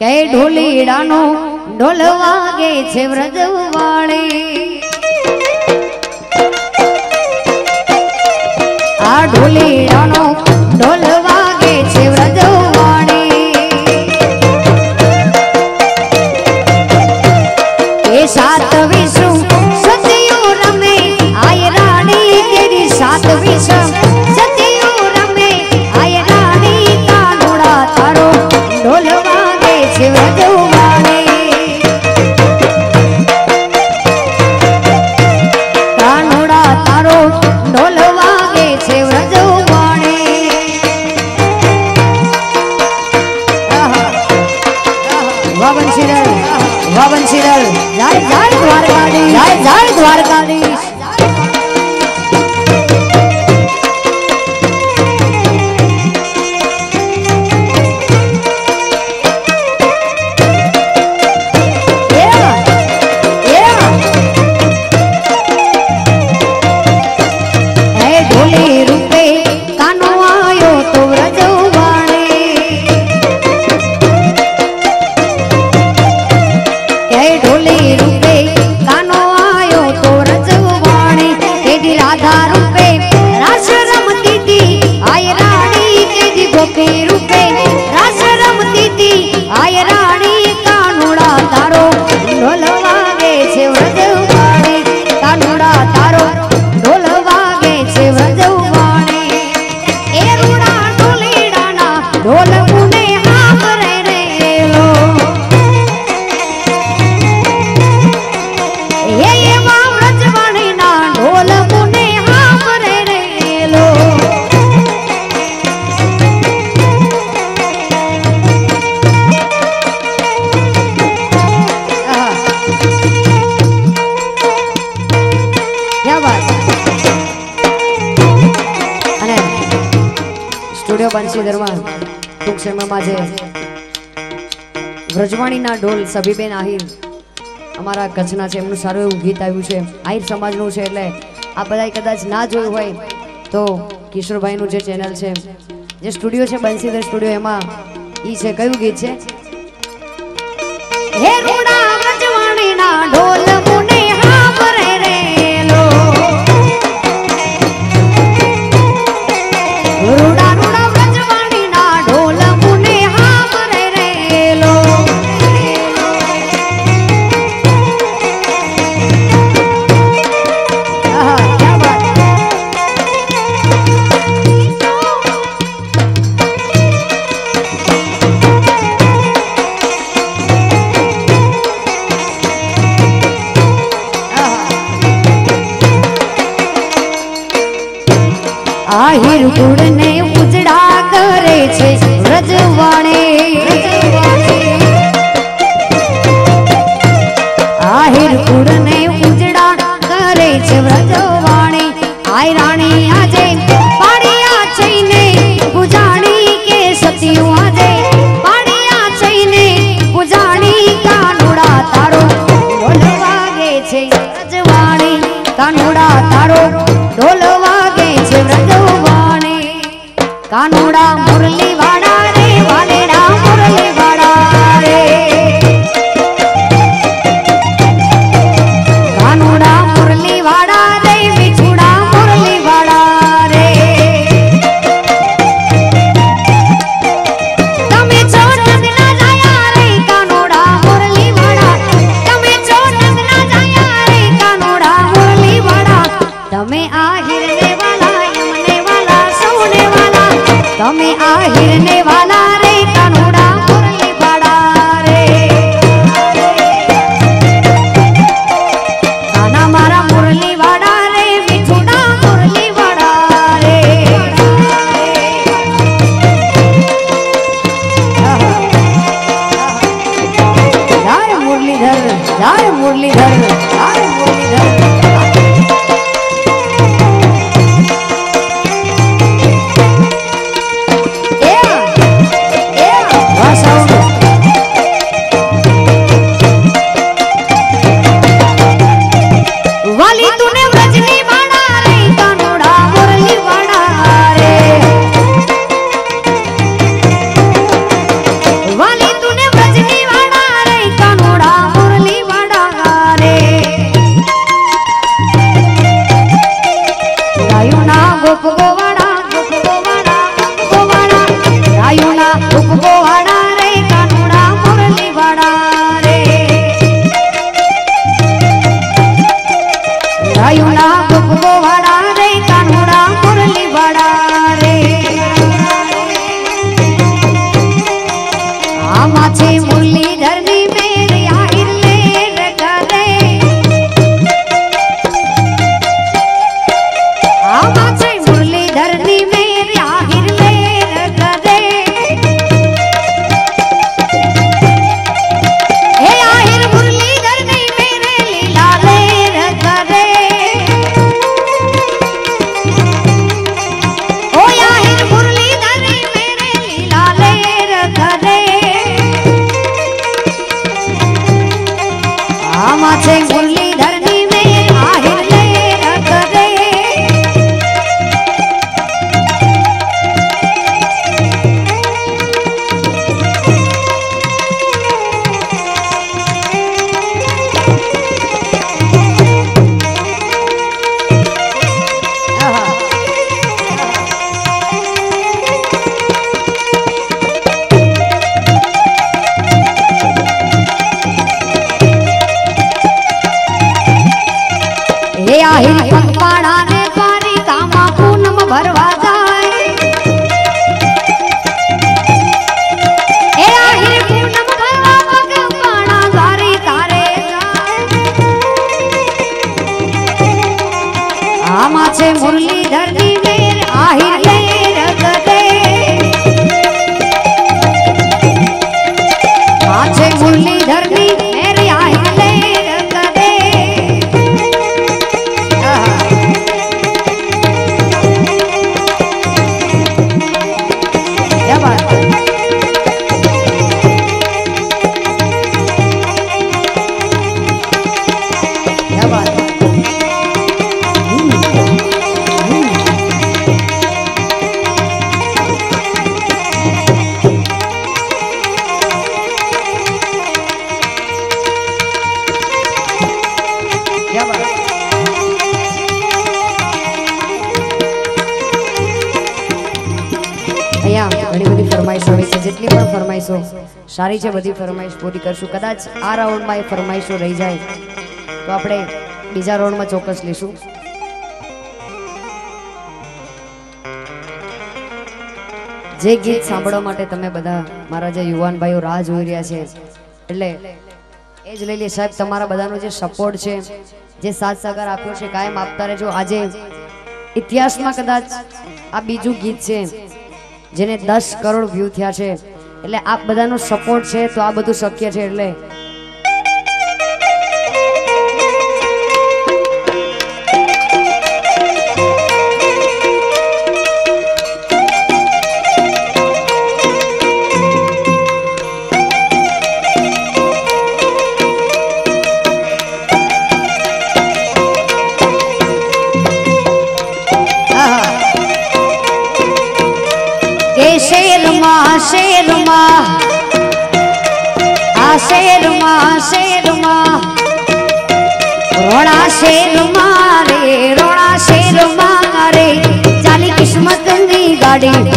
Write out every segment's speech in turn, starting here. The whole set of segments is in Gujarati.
के ढोलीडानो ढोल वागे छे व्रजवाळे। आ ढोलीडानो ढोल वागे छे व्रजवाळे, ए सात विष्णु सतियो रमे आय रानी तेरी सात विष्णु વ્રજવાણીના ઢોલ સભીબેન આહિર અમારા કચ્છના છે, એમનું સારું એવું ગીત આવ્યું છે, આહિર સમાજનું છે, એટલે આ બધાએ કદાચ ના જોયું હોય તો કિશોરભાઈનું જે ચેનલ છે, જે સ્ટુડિયો છે બંસીધર સ્ટુડિયો, એમાં ઈ છે. કયું ગીત છે? હે રૂડા વ્રજવાણીના ઢોલ મુને હાંભરે રેલો, રૂડા રૂડા વ્રજવાણીના ઢોલ મુને હાંભરે રેલો, આહિર ગુણ ને ઉજળા કરે છે વ્રજવાણે, આહિર ગુણ ને ઉજળા કરે છે વ્રજવાણે, આય રાણી આજે પાડિયા છઈને ગુજાણી કે સતીયું આજે પાડિયા છઈને ગુજાણી, કાનુડા તારો ઢોલ વાગે છે વ્રજવાણે, કાનુડા તારો ઢોલ વાગે છે વ્રજ कानूड़ा मुरली वाड़ा रे वालेड़ा मुरली वाड़ा रे, कानूड़ा मुरली वाड़ा रे बिछुड़ा मुरली वाड़ा रे, तमे छोड़ ना जाया रे कानूड़ा मुरली वाड़ा, तमे छोड़ ना जाया रे कानूड़ा मुरली वाड़ा, तमे आहिर ने वाला यमने वाला सोने वाला, તમે આ હિરને વાલા રે કાનુડા મુરલી વાળા રે, કાના મારા મુરલી વાળા રે વિઠુડા મુરલી વાળા રે, જય મુરલીધર, જય મુરલીધર, જય મુરલીધર। સારી છે, બધી ફરમાઈશ પૂરી કરશું. કદાચ આ રાઉન્ડમાં એ ફરમાઈશો રહી જાય તો આપણે બીજા રાઉન્ડમાં ચોક્કસ લઈશું. જે ગીત સાંભળવા માટે તમે બધા મારા જે યુવાન ભાઈઓ રાહ જોઈ રહ્યા છે, એટલે એ જ લઈ લે સાહેબ. તમારા બધાનો જે સપોર્ટ છે, જે સાથ સહકાર આપ્યો છે, કાયમ આપતા રહેજો. આજે ઇતિહાસમાં કદાચ આ બીજું ગીત છે જેને 10 કરોડ વ્યૂ થયા છે, એટલે આપ બધાનો સપોર્ટ છે તો આ બધું શક્ય છે. એટલે गाड़ियों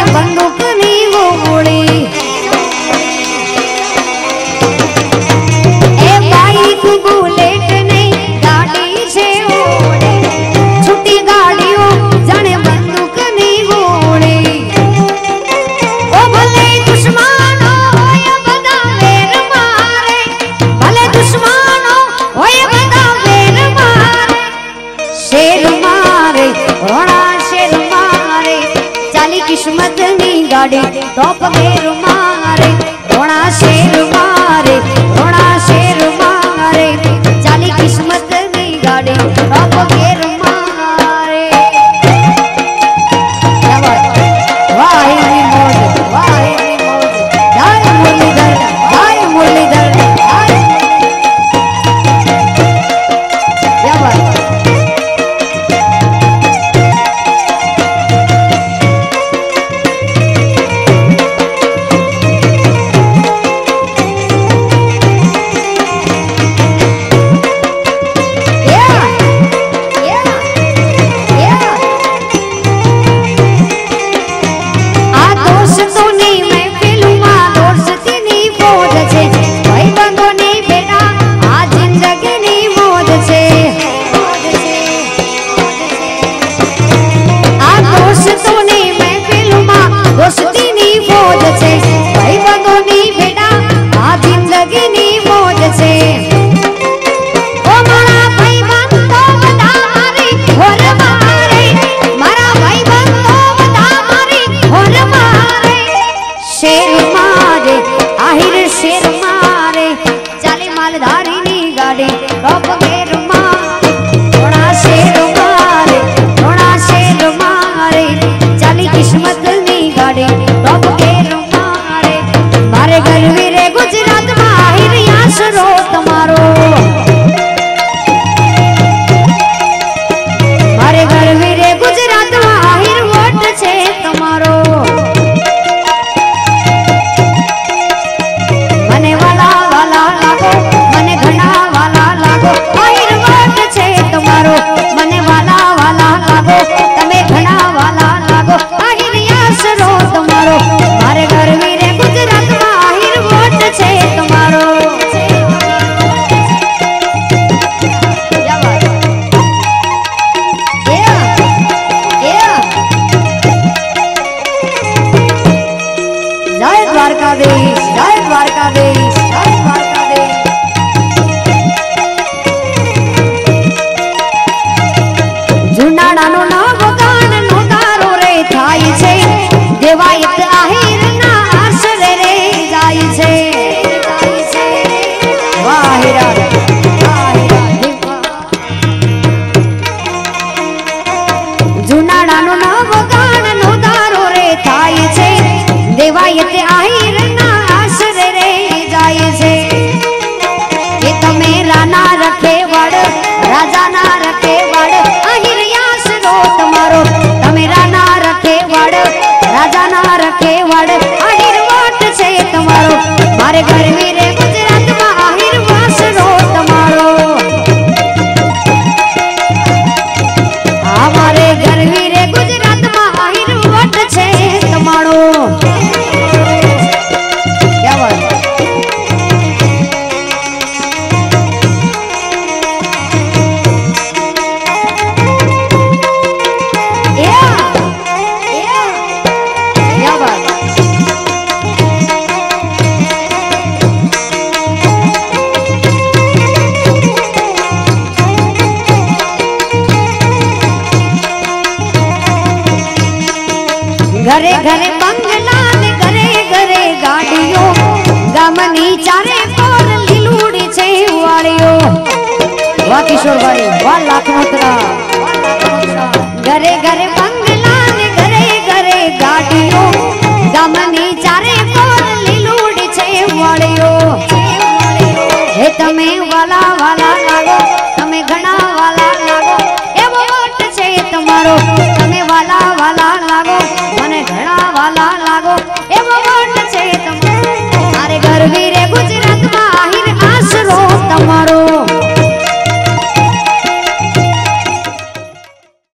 जने बंदूक नहीं किस्मत नी गाड़ी टॉप में रुमारे थोड़ा शेर मारे चाली किस्मत नी गाड़ी टॉप में रुमारे। वाहे मोज जय मुरलीधर घरे घरे बंगला ने घरे घरे गाड़ियों गमनी चारे पर लीलूड़ी छे वाड़ियो। वाह किशोर भाई वाह लाख मात्रा। घरे घरे बंगला ने घरे घरे गाड़ियों गमनी चारे पर लीलूड़ी छे वाड़ियो। हे तमे वाला वाला लागो तमे घणा वाला लागो एवो वट छे तमारो।